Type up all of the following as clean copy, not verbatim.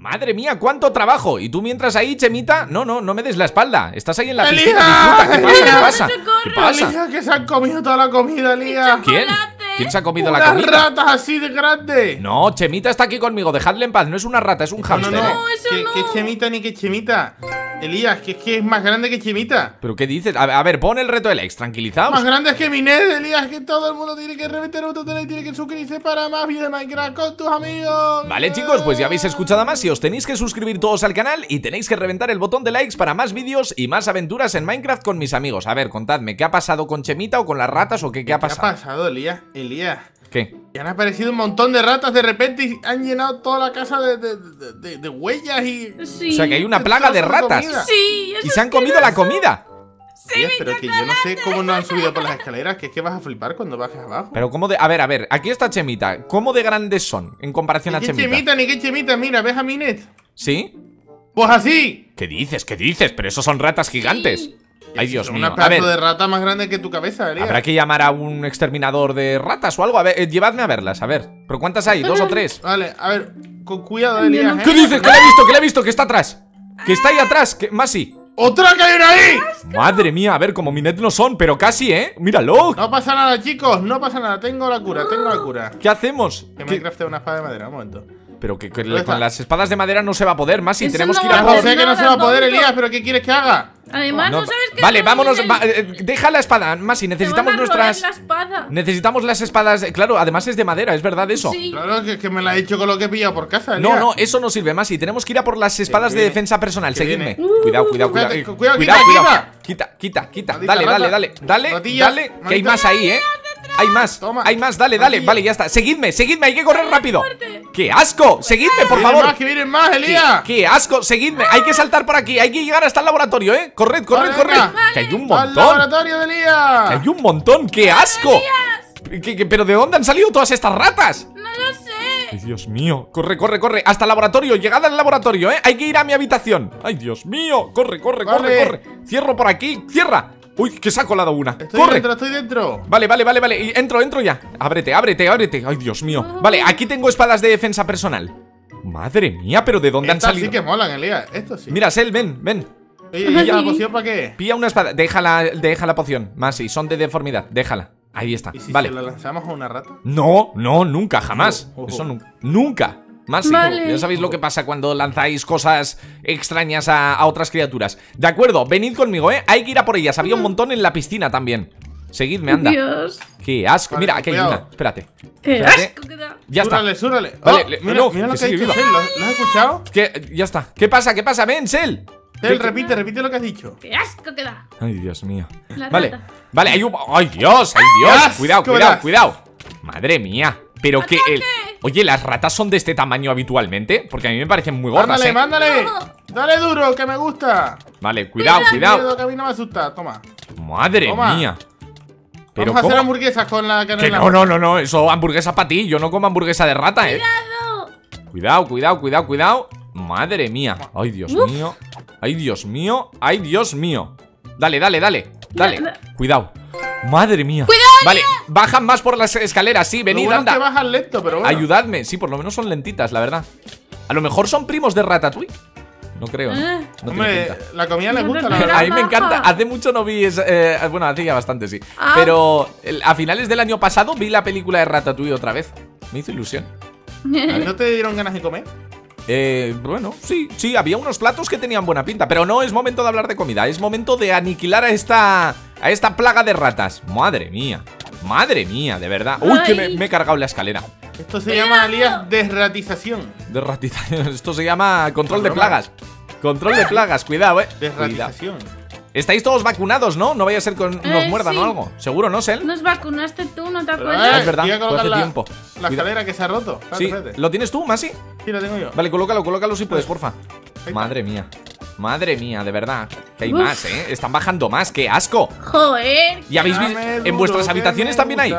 Madre mía, cuánto trabajo. Y tú mientras ahí, Chemita, no me des la espalda. Estás ahí en la piscina, disfruta. ¿Qué pasa? Elija, que se han comido toda la comida, Elija. ¿Quién? ¿Quién se ha comido la comida? ¡Unas ratas así de grandes! No, Chemita está aquí conmigo, dejadle en paz. No es una rata, es un hámster. No, eso no. ¿Qué Chemita ni qué Chemita? Elías, que es más grande que Chemita. ¿Pero qué dices? A ver, pon el reto del ex, tranquilizaos. Más grande es que mi Ned, Elías, que todo el mundo tiene que reventar un tutorial y tiene que suscribirse para más vídeos de Minecraft con tus amigos. Vale, chicos, pues ya habéis escuchado a Massi. Os tenéis que suscribir todos al canal y tenéis que reventar el botón de likes para más vídeos y más aventuras en Minecraft con mis amigos. A ver, contadme, ¿qué ha pasado con Chemita o con las ratas o qué ha pasado? ¿Qué ha pasado, Elías? ¿Qué? Y han aparecido un montón de ratas de repente y han llenado toda la casa de huellas y... Sí. O sea que hay una plaga de ratas. Sí, y se han comido la comida. Sí, pero que yo no sé cómo no han subido por las escaleras, que es que vas a flipar cuando bajes abajo. Pero cómo de... A ver, aquí está Chemita. ¿Cómo de grandes son en comparación a Chemita? Ni qué Chemita, mira, ¿ves a Minet? ¿Sí? Pues así. ¿Qué dices? ¿Qué dices? Pero esos son ratas gigantes. Sí. Ay, Dios mío. Una pedazo de rata más grande que tu cabeza, Elías. Habrá que llamar a un exterminador de ratas o algo. A ver, llevadme a verlas, a ver. ¿Pero cuántas hay? ¿Dos o tres? Vale, a ver, con cuidado, Elías. ¿Qué dices? ¿Que la he visto? ¿Que la he visto? ¿Que está atrás? ¿Que está ahí atrás? ¿Que... Massi? ¡Otra que hay una ahí! Madre mía, a ver, como Minet no son, pero casi, ¿eh? ¡Míralo! No pasa nada, chicos, no pasa nada. Tengo la cura, tengo la cura. ¿Qué hacemos? Que me he crafteado una espada de madera, un momento. Pero que con las espadas de madera no se va a poder, Massi. Tenemos que ir a... Yo sé que no se va a poder, Elías, pero ¿qué quieres que haga? Además, no sabes que... Vale, vámonos. Deja la espada, Massi. Necesitamos nuestras... Necesitamos las espadas. Claro, además es de madera, ¿es verdad eso? Sí. Claro, que me la he hecho con lo que he pillado por casa. Elías. No, eso no sirve, Massi. Tenemos que ir a por las espadas de defensa personal. Seguidme. Cuidado. Quita. Dale. Que hay más ahí, ¿eh? Hay más, dale, vale, ya está. Seguidme, hay que correr rápido. ¡Qué asco! Seguidme, por favor. ¡Que vienen más, Elías! ¡Qué asco! Seguidme, hay que saltar por aquí, hay que llegar hasta el laboratorio, ¿eh? Corred. Que hay un montón. ¡Al laboratorio de Elías! Que hay un montón, ¡qué asco! ¿Pero de dónde han salido todas estas ratas? No lo sé. Ay, Dios mío, corre, hasta el laboratorio, llegad al laboratorio, ¿eh? Hay que ir a mi habitación. Ay, Dios mío, corre. Cierro por aquí, cierra. Uy, que se ha colado una. Estoy dentro. Vale, entro ya. Ábrete. Ay, Dios mío. Vale, aquí tengo espadas de defensa personal. Madre mía, pero ¿de dónde han salido? Sí que molan, Elías, esto sí. Mira, Sel, ven. Oye, ¿y la poción para qué? Pilla una espada, déjala poción, Massi, son de deformidad, déjala. Ahí está, ¿y si vale. ¿Se la lanzamos a una rata? No, nunca, jamás. Eso nunca. Massi, ya sabéis lo que pasa cuando lanzáis cosas extrañas a otras criaturas. De acuerdo, venid conmigo, ¿eh? Hay que ir a por ellas, había un montón en la piscina también. Seguidme, anda. Dios. Qué asco, vale, mira, aquí hay una, espérate. Qué asco que da. Ya está. Súrale. Vale, mira lo que ha dicho Sel, ¿lo has escuchado? Ya está, ¿qué pasa? Ven, Sel. Sel, repite lo que has dicho. Qué asco que da. Ay, Dios mío. Vale, hay un... ¡Ay, Dios! Cuidado. Madre mía. Pero que el... Oye, ¿las ratas son de este tamaño habitualmente? Porque a mí me parecen muy gordas. ¡Mándale! ¡Dale duro, que me gusta! Vale, cuidado. Que a mí no me asusta, toma. Madre mía. Pero vamos a hacer hamburguesas con la canela. No, eso hamburguesa para ti. Yo no como hamburguesa de rata, Cuidado. Madre mía. Ay, Dios mío. Dale. Cuidado. Madre mía. Vale, bajan más por las escaleras, sí, venid, bueno, anda. Es que bajan lento, pero bueno. Ayudadme, sí, por lo menos son lentitas, la verdad. A lo mejor son primos de Ratatouille. No creo, ¿no? Hombre, la comida les gusta, la verdad. A mí me encanta. Hace mucho no vi esa, bueno, hace ya bastante, sí. Pero a finales del año pasado vi la película de Ratatouille otra vez. Me hizo ilusión. ¿No te dieron ganas de comer? Bueno, sí, había unos platos que tenían buena pinta. Pero no es momento de hablar de comida, es momento de aniquilar a esta plaga de ratas. Madre mía, de verdad. Uy, que me he cargado la escalera. Esto se llama, Elías, desratización. Desratización, esto se llama control de plagas. Control de plagas, cuidado, Desratización. Cuidado. Estáis todos vacunados, ¿no? No vaya a ser que nos muerdan o algo. Seguro, ¿no, Sel? Nos vacunaste tú, ¿no te acuerdas? Es verdad, fue hace tiempo. La escalera que se ha roto. Espérate. ¿Lo tienes tú, Massi? Sí, lo tengo yo. Vale, colócalo si puedes, porfa. Madre mía, de verdad. Que hay más, ¿eh? Están bajando más, qué asco. Joder. ¿Y habéis visto? ¿En vuestras habitaciones también hay?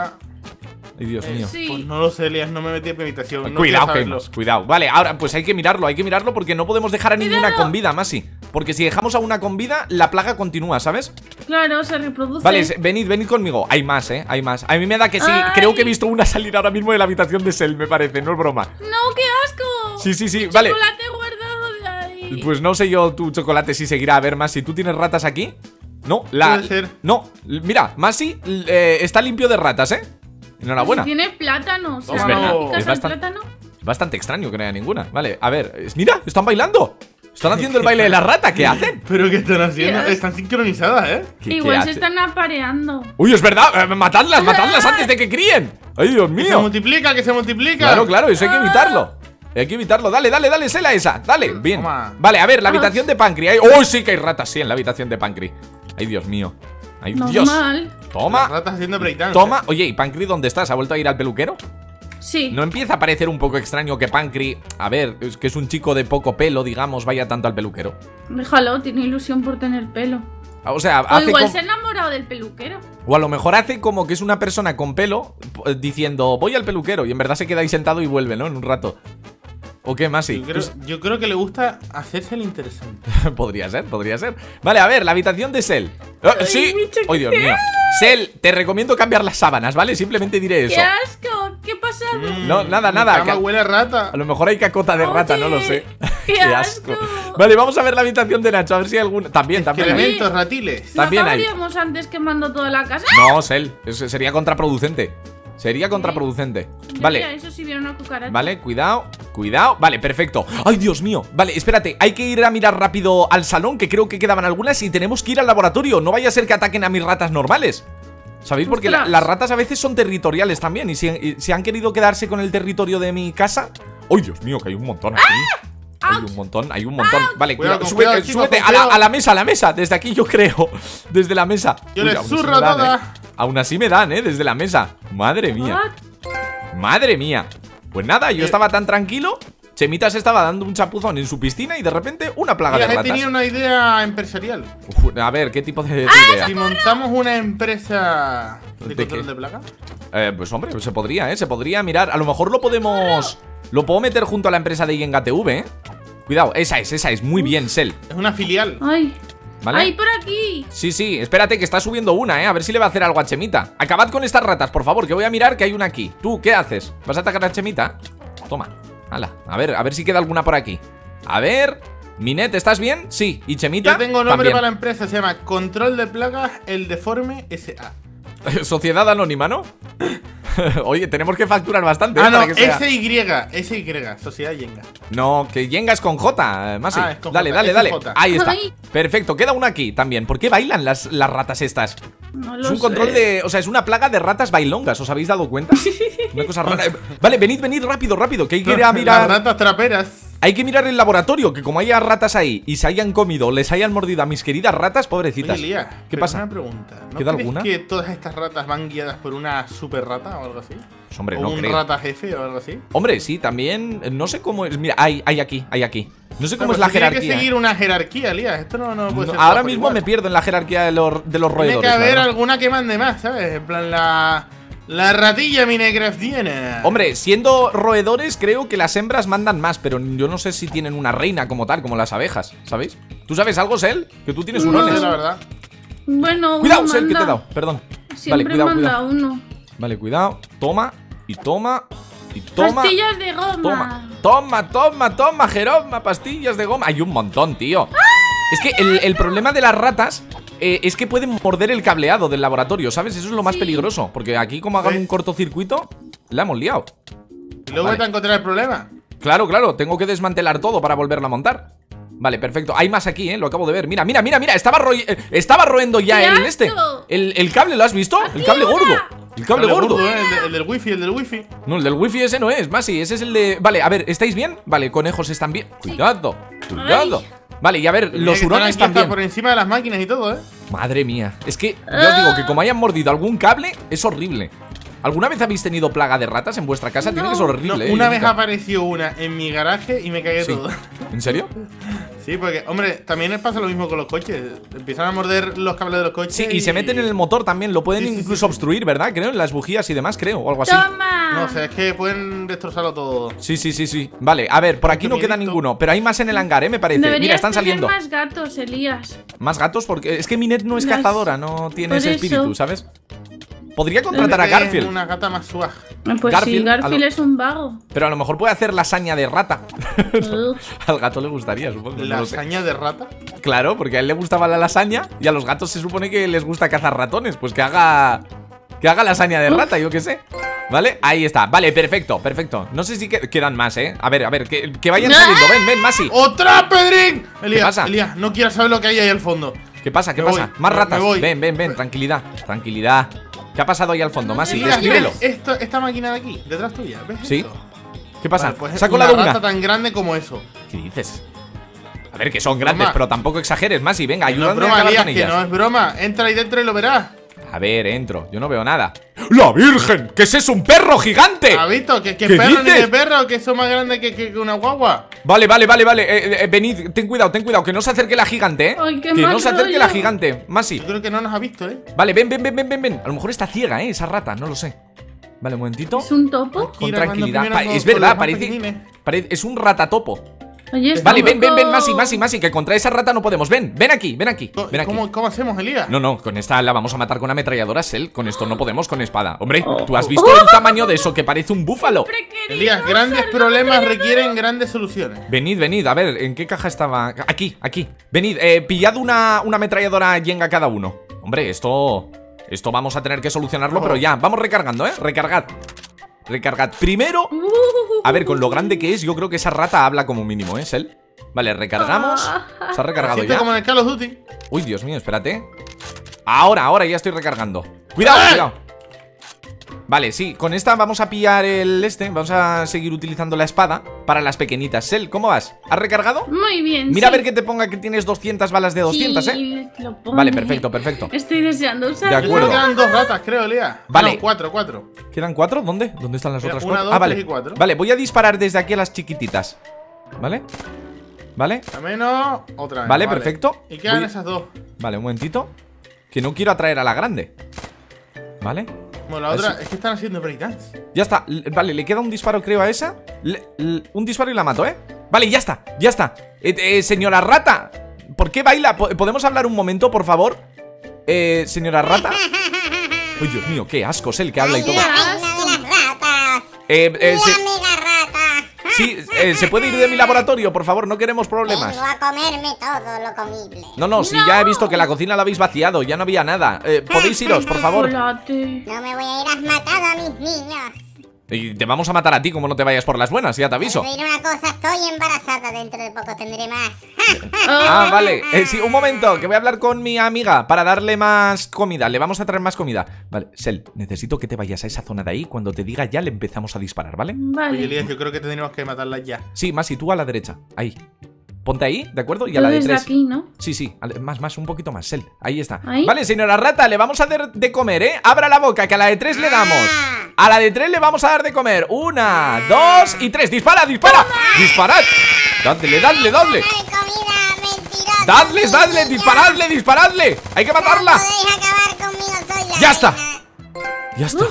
Ay, Dios mío. Pues no lo sé, Elías, no me metí en mi habitación. Cuidado. Vale, ahora pues hay que mirarlo porque no podemos dejar a ninguna con vida, Massi. Porque si dejamos a una con vida, la plaga continúa, ¿sabes? Claro, se reproduce. Vale, venid conmigo. Hay más. A mí me da que sí. Ay. Creo que he visto una salir ahora mismo de la habitación de Sel, me parece. No es broma. No, qué asco. Sí. Vale. Chocolate guardado. Pues no sé yo tu chocolate si seguirá. A ver, Massi, ¿tú tienes ratas aquí? No, la... No, mira, Massi está limpio de ratas, ¿eh? Enhorabuena. Tiene plátanos. O sea, no. Es bastante extraño que no haya ninguna. Vale, a ver, mira, están bailando. Están haciendo el baile de la rata, ¿qué hacen? ¿Pero qué están haciendo? Están sincronizadas, ¿eh? Igual se están apareando. ¡Uy, es verdad! ¡Matadlas, matadlas antes de que críen! ¡Ay, Dios mío! ¡Que se multiplica, que se multiplica! Claro, claro, eso hay que evitarlo. Hay que evitarlo, dale, dale, dale, Sela esa. Dale, bien. Vale, a ver, la habitación de Pancri. ¡Oh, sí que hay ratas, sí, en la habitación de Pancri! ¡Ay, Dios mío! ¡Ay, Dios! Toma. Ratas haciendo breakdance. Toma. Oye, ¿y Pancri dónde estás? ¿Ha vuelto a ir al peluquero? Sí. ¿No empieza a parecer un poco extraño que Pancri, a ver, es que es un chico de poco pelo, digamos, vaya tanto al peluquero? Déjalo, tiene ilusión por tener pelo. O sea, o igual se ha enamorado del peluquero. O a lo mejor hace como que es una persona con pelo diciendo, voy al peluquero, y en verdad se queda ahí sentado y vuelve, ¿no? En un rato. ¿O qué, Massi? Yo creo que le gusta hacerse el interesante. Podría ser, podría ser. Vale, a ver, la habitación de Sel. Ay, sí. ¡Ay, Dios mío! Sel, te recomiendo cambiar las sábanas, ¿vale? Simplemente diré eso. ¡Qué asco! ¿Qué pasa? No, nada, nada. Cama huele a rata. A lo mejor hay cacota de rata, no lo sé. ¡Qué asco! Vale, vamos a ver la habitación de Nacho, a ver si hay alguna. También, también. Elementos ratiles. También hay. ¿No antes quemando toda la casa? No, Sel, eso sería contraproducente. Sería contraproducente. Vale. Mira, eso sí viene una cucaracha. Vale, cuidado, cuidado. Vale, perfecto. ¡Ay, Dios mío! Vale, espérate. Hay que ir a mirar rápido al salón, que creo que quedaban algunas, y tenemos que ir al laboratorio. No vaya a ser que ataquen a mis ratas normales. ¿Sabéis? Porque las ratas a veces son territoriales también. Y si han querido quedarse con el territorio de mi casa. ¡Ay, Dios mío! Que hay un montón aquí. Hay un montón, hay un montón. Vale, cuidado, súbete, chico, súbete a la mesa. Desde aquí yo creo. Desde la mesa. Yo les zurro toda. Aún así me dan, desde la mesa. Madre mía. Madre mía. Pues nada, yo estaba tan tranquilo. Chemita se estaba dando un chapuzón en su piscina y de repente una plaga de ratas. He tenido una idea empresarial. A ver, ¿qué tipo de idea? Si montamos una empresa de control de plagas. Pues hombre, se podría, se podría mirar. A lo mejor lo podemos... Lo puedo meter junto a la empresa de Yenga TV, Cuidado, esa es, muy bien, Sel. Es una filial. Ay. ¿Vale? ¡Ay, por aquí! Sí, sí, espérate que está subiendo una, a ver si le va a hacer algo a Chemita. Acabad con estas ratas, por favor, que voy a mirar que hay una aquí. ¿Tú qué haces? ¿Vas a atacar a Chemita? Toma, hala, a ver si queda alguna por aquí. A ver, Minet, ¿estás bien? Sí, y Chemita. Yo tengo nombre también para la empresa, se llama Control de Plagas El Deforme SA. Sociedad anónima, ¿no? Oye, tenemos que facturar bastante. Ah, no, SY, Sociedad Yenga. No, que Yenga es con J, Massi. Ah, es con dale, J, dale, dale. Ahí está. Perfecto, queda una aquí también. ¿Por qué bailan las ratas estas? No lo sé. Es un control de... O sea, es una plaga de ratas bailongas, ¿os habéis dado cuenta? Una cosa rara. Vale, venid, rápido, que hay que ir a mirar... Las ratas traperas. Hay que mirar el laboratorio, que como haya ratas ahí y se hayan comido, les hayan mordido a mis queridas ratas, pobrecitas. Oye, Lía, ¿qué pasa? Una pregunta. ¿No crees alguna? ¿Que todas estas ratas van guiadas por una super rata o algo así? Pues hombre, no creo. ¿O un rata jefe o algo así? Hombre, sí, también, no sé cómo es. Mira, hay aquí. No sé cómo es la jerarquía. Tiene que seguir una jerarquía, Lía. Esto no puede ser. Ahora mismo igual me pierdo en la jerarquía de los roedores. Tiene que haber alguna que mande más, ¿sabes? En plan la ratilla Minecraft tiene. Hombre, siendo roedores creo que las hembras mandan más, pero yo no sé si tienen una reina como tal, como las abejas, ¿sabéis? ¿Tú sabes algo, Sel? Que tú tienes urones. La verdad. Bueno, cuidado, Sel, que te he dado, perdón. Siempre vale, cuidado. Vale, cuidado, toma y toma y toma. Pastillas de goma. Toma, Jeroma, pastillas de goma. Hay un montón, tío. Es que el problema de las ratas es que pueden morder el cableado del laboratorio, ¿sabes? Eso es lo más peligroso. Porque aquí, como hagan un cortocircuito, la hemos liado. Y luego te encontrarás el problema. Claro, tengo que desmantelar todo para volverlo a montar. Vale, perfecto. Hay más aquí, lo acabo de ver. Mira, estaba roendo ya el cable, ¿lo has visto? El cable gordo. El cable gordo. El del wifi. No, el del wifi ese no es, Massi, ese es el de... Vale, a ver, ¿estáis bien? Vale, conejos están bien. Cuidado. Vale, y a ver, los hurones también. Por encima de las máquinas y todo, Madre mía. Es que yo os digo que como hayan mordido algún cable, es horrible. ¿Alguna vez habéis tenido plaga de ratas en vuestra casa? No. Tiene que ser horrible. No, una vez apareció una en mi garaje y me cagué todo. ¿En serio? Sí, porque, hombre, también pasa lo mismo con los coches. Empiezan a morder los cables de los coches. Sí, y se meten en el motor también. Lo pueden incluso obstruir, ¿verdad? Creo, en las bujías y demás, creo, o algo así. ¡Toma! No, o sea, es que pueden destrozarlo todo. Sí. Vale, a ver, por aquí no queda ninguno. Pero hay más en el hangar, me parece. Mira, están saliendo. Más gatos, Elías. Más gatos, porque es que Minet no es cazadora, no tiene ese espíritu, ¿sabes? Podría contratar a Garfield. Una gata más suave. Pues Garfield, sí, Garfield es un vago. Pero a lo mejor puede hacer lasaña de rata. Al gato le gustaría, supongo. ¿Lasaña de rata? Claro, porque a él le gustaba la lasaña y a los gatos se supone que les gusta cazar ratones. Pues que haga lasaña de rata, yo qué sé. ¿Vale? Ahí está. Vale, perfecto, perfecto. No sé si quedan más, ¿eh? A ver, que vayan saliendo. Ven, ven, Massi. ¡Otra, Pedrín! Elías, ¿qué pasa? Elías, no quiero saber lo que hay ahí al fondo. ¿Qué pasa? ¿Qué pasa? Más ratas. Ven, ven, ven. Tranquilidad, tranquilidad. ¿Qué ha pasado ahí al fondo, Massi? Descríbelo. Esta máquina de aquí, detrás tuya. ¿Ves esto? Sí. ¿Qué pasa? Vale, pues saco la luna. Una rata tan grande como eso. ¿Qué dices? A ver, que son grandes, pero tampoco exageres, Massi. Venga, ayúdame a acabar con ellas. No es broma. Entra ahí dentro y lo verás. A ver, entro. Yo no veo nada. ¡La Virgen! ¿Qué es eso? ¡Un perro gigante! ¿Has visto? ¿Qué perro ni de perro? Que eso más grande que una guagua. Vale, vale, vale, vale. Venid, ten cuidado, que no se acerque la gigante, ¿eh? Ay, que no se acerque la gigante, Massi. Yo creo que no nos ha visto, ¿eh? Vale, ven, ven, ven, ven, ven, ven. A lo mejor está ciega, ¿eh? Esa rata, no lo sé. Vale, un momentito. ¿Es un topo? Con tranquilidad. Es verdad, parece. Es un ratatopo. Oye, vale, ven, ven, ven, Massi, Massi, Massi, que contra esa rata no podemos. Ven, ven aquí, ven aquí, ven aquí. ¿Cómo hacemos, Elías? No, no, con esta la vamos a matar con una ametralladora, Sel. Con esto no podemos, con espada. Hombre, ¿tú has visto el tamaño de eso? Que parece un búfalo. Elías, grandes problemas requieren grandes soluciones. Venid, venid, a ver, ¿en qué caja estaba? Aquí, aquí. Venid, pillad una ametralladora Yenga cada uno. Hombre, esto vamos a tener que solucionarlo, pero ya, vamos recargando, ¿eh? Recargad. Recargad primero. A ver, con lo grande que es, yo creo que esa rata habla como mínimo, ¿eh, Sel? Vale, recargamos. Se ha recargado ya. Como en el Call of Duty. Uy, Dios mío, espérate. Ahora, ahora ya estoy recargando. Cuidado, cuidado. Vale, sí, con esta vamos a pillar el este. Vamos a seguir utilizando la espada para las pequeñitas. Sel, ¿cómo vas? ¿Has recargado? Muy bien. Mira a ver que te ponga que tienes 200 balas de 200, sí, ¿eh? Vale, perfecto, perfecto. Estoy deseando usarlo. De acuerdo. Quedan dos ratas, creo, Lea. Vale. No, cuatro. ¿Quedan cuatro? ¿Dónde? ¿Dónde están las otras cuatro? Ah, vale. Vale, voy a disparar desde aquí a las chiquititas. ¿Vale? ¿Vale? A menos otra vez. Vale, perfecto. Y quedan esas dos. Vale, un momentito. Que no quiero atraer a la grande. ¿Vale? Bueno, la otra es que están haciendo breakdance. Ya está, vale, le queda un disparo creo a esa. Un disparo y la mato, ¿eh? Vale, ya está, ya está. Señora rata, ¿por qué baila? ¿Podemos hablar un momento, por favor? Señora rata. Uy, Dios mío, qué asco, Sel, que habla y todo. Sí, ¿se puede ir de mi laboratorio, por favor? No queremos problemas. Vengo a comerme todo lo comible. No, no, si ya he visto que la cocina la habéis vaciado. Ya no había nada. Podéis iros, por favor. No me voy a ir, has matado a mis niños. Y te vamos a matar a ti, como no te vayas por las buenas, ya te aviso. Pero una cosa, estoy embarazada, dentro de poco tendré más. Ah, vale. Sí, un momento, que voy a hablar con mi amiga para darle más comida. Le vamos a traer más comida. Vale, Sel, necesito que te vayas a esa zona de ahí. Cuando te diga ya, le empezamos a disparar, ¿vale? Vale. Oye, Elías, yo creo que tendríamos que matarla ya. Sí, Massi, tú a la derecha, ahí. Ponte ahí, ¿de acuerdo? Y a la de tres. Aquí, ¿no? Sí, sí, más, un poquito más, Sel. Ahí está. ¿Ahí? Vale, señora rata, le vamos a dar de comer, ¿eh? Abra la boca, que a la de tres le damos. A la de tres le vamos a dar de comer. Una, dos y tres. ¡Dispara, dispara! ¡Disparad! ¡Dadle, dadle, dadle! ¡Dadles, dadle! ¡Disparadle, disparadle! ¡Hay que matarla! ¡Ya está! ¡Ya está!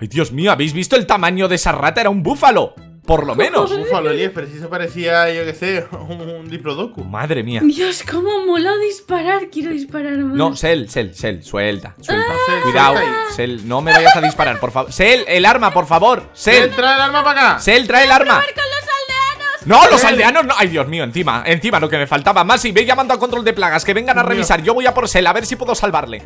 ¡Ay, Dios mío! ¿Habéis visto el tamaño de esa rata? Era un búfalo. Por lo menos. Un búfalo, Elías, pero si se parecía, yo qué sé, un diplodocus. Madre mía. Dios, cómo mola disparar. Quiero disparar más. No, Sel, suelta, suelta. Cuidado, Sel, no me vayas a disparar, por favor. Sel, el arma, por favor. Sel, trae el arma para acá. Sel, trae el arma. No, los aldeanos no. Ay, Dios mío, encima lo que me faltaba. Más, y ve llamando a Control de Plagas, que vengan a revisar. Yo voy a por Sel, a ver si puedo salvarle.